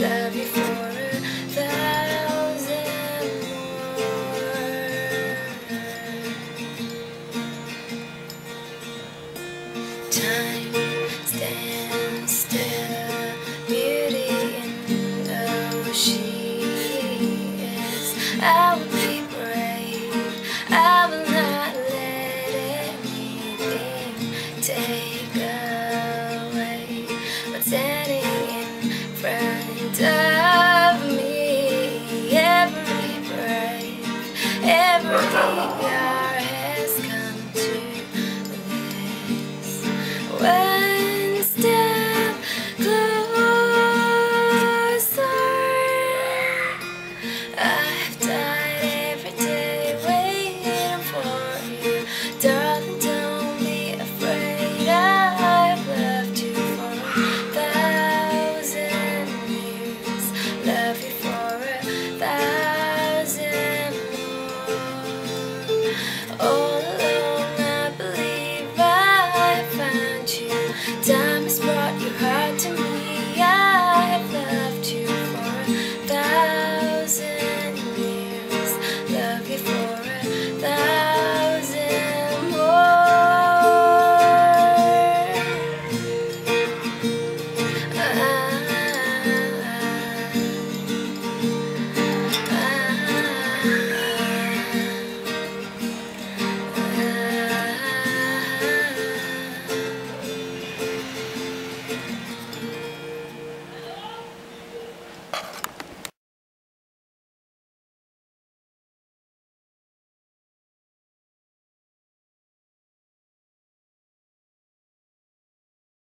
love you for a thousand more. Time stands still, beauty in the way she is. I will be brave, I will not let anything take away what's standing in front of me. Every breath, every hour has come to this. One step closer. I've died every day waiting for you. Darling, don't be afraid. I've loved you for a thousand years. Love you.